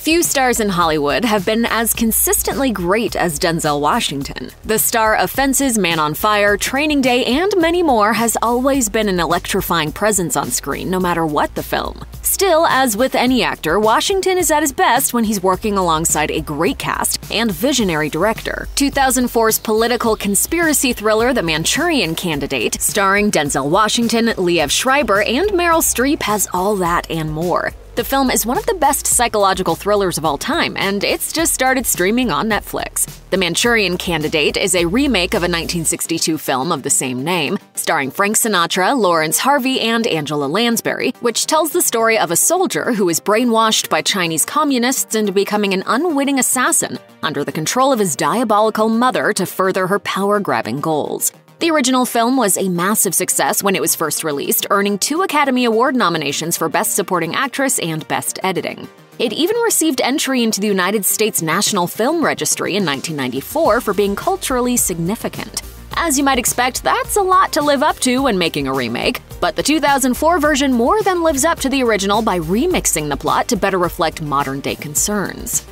Few stars in Hollywood have been as consistently great as Denzel Washington. The star of Fences, Man on Fire, Training Day, and many more has always been an electrifying presence on screen, no matter what the film. Still, as with any actor, Washington is at his best when he's working alongside a great cast and visionary director. 2004's political conspiracy thriller The Manchurian Candidate, starring Denzel Washington, Liev Schreiber, and Meryl Streep, has all that and more. The film is one of the best psychological thrillers of all time, and it's just started streaming on Netflix. The Manchurian Candidate is a remake of a 1962 film of the same name, starring Frank Sinatra, Lawrence Harvey, and Angela Lansbury, which tells the story of a soldier who is brainwashed by Chinese communists into becoming an unwitting assassin under the control of his diabolical mother to further her power-grabbing goals. The original film was a massive success when it was first released, earning 2 Academy Award nominations for Best Supporting Actress and Best Editing. It even received entry into the United States National Film Registry in 1994 for being culturally significant. As you might expect, that's a lot to live up to when making a remake, but the 2004 version more than lives up to the original by remixing the plot to better reflect modern-day concerns.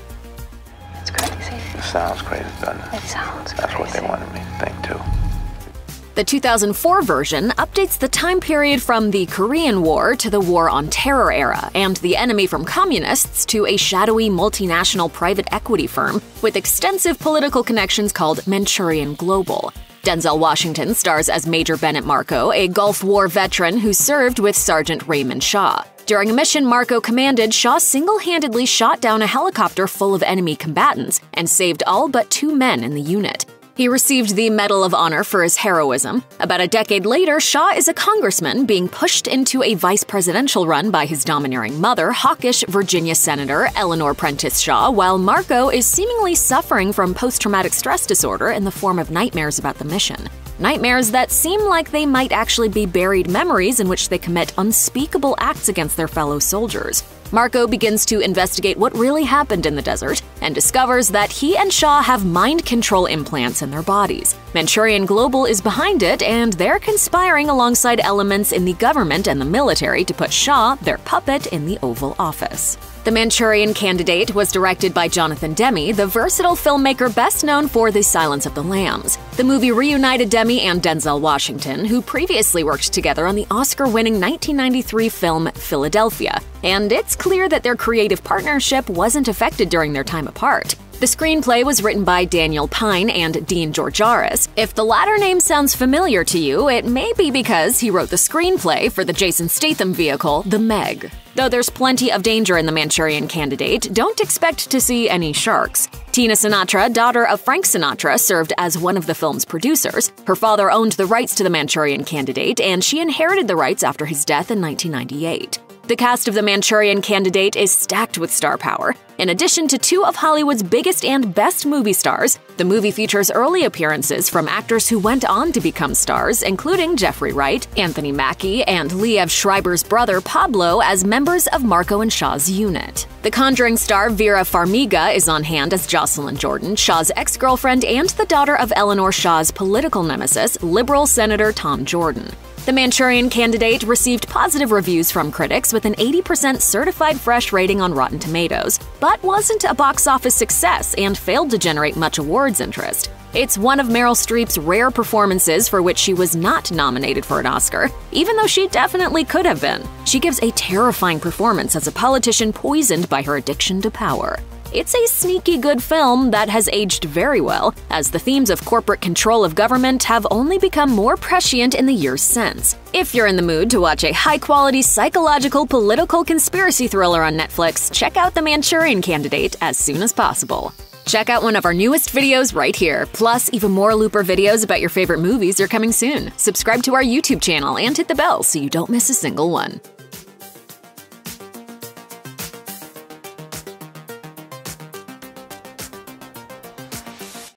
It's crazy. It sounds crazy, doesn't it? It sounds crazy. That's what they wanted me to think, too. The 2004 version updates the time period from the Korean War to the War on Terror era, and the enemy from communists to a shadowy multinational private equity firm with extensive political connections called Manchurian Global. Denzel Washington stars as Major Bennett Marco, a Gulf War veteran who served with Sergeant Raymond Shaw. During a mission Marco commanded, Shaw single-handedly shot down a helicopter full of enemy combatants and saved all but 2 men in the unit. He received the Medal of Honor for his heroism. About a decade later, Shaw is a congressman being pushed into a vice presidential run by his domineering mother, hawkish Virginia Senator Eleanor Prentiss Shaw, while Marco is seemingly suffering from post-traumatic stress disorder in the form of nightmares about the mission. Nightmares that seem like they might actually be buried memories in which they commit unspeakable acts against their fellow soldiers. Marco begins to investigate what really happened in the desert and discovers that he and Shaw have mind control implants in their bodies. Manchurian Global is behind it, and they're conspiring alongside elements in the government and the military to put Shaw, their puppet, in the Oval Office. The Manchurian Candidate was directed by Jonathan Demme, the versatile filmmaker best known for The Silence of the Lambs. The movie reunited Demme and Denzel Washington, who previously worked together on the Oscar-winning 1993 film Philadelphia, and it's clear that their creative partnership wasn't affected during their time apart. The screenplay was written by Daniel Pine and Dean Georgiaris. If the latter name sounds familiar to you, it may be because he wrote the screenplay for the Jason Statham vehicle, The Meg. Though there's plenty of danger in The Manchurian Candidate, don't expect to see any sharks. Tina Sinatra, daughter of Frank Sinatra, served as one of the film's producers. Her father owned the rights to The Manchurian Candidate, and she inherited the rights after his death in 1998. The cast of The Manchurian Candidate is stacked with star power. In addition to 2 of Hollywood's biggest and best movie stars, the movie features early appearances from actors who went on to become stars, including Jeffrey Wright, Anthony Mackie, and Liev Schreiber's brother Pablo as members of Marco and Shaw's unit. The Conjuring star Vera Farmiga is on hand as Jocelyn Jordan, Shaw's ex-girlfriend and the daughter of Eleanor Shaw's political nemesis, Liberal Senator Tom Jordan. The Manchurian Candidate received positive reviews from critics with an 80% certified fresh rating on Rotten Tomatoes, but wasn't a box office success and failed to generate much awards interest. It's one of Meryl Streep's rare performances for which she was not nominated for an Oscar, even though she definitely could have been. She gives a terrifying performance as a politician poisoned by her addiction to power. It's a sneaky good film that has aged very well, as the themes of corporate control of government have only become more prescient in the years since. If you're in the mood to watch a high-quality psychological political conspiracy thriller on Netflix, check out The Manchurian Candidate as soon as possible. Check out one of our newest videos right here! Plus, even more Looper videos about your favorite movies are coming soon. Subscribe to our YouTube channel and hit the bell so you don't miss a single one.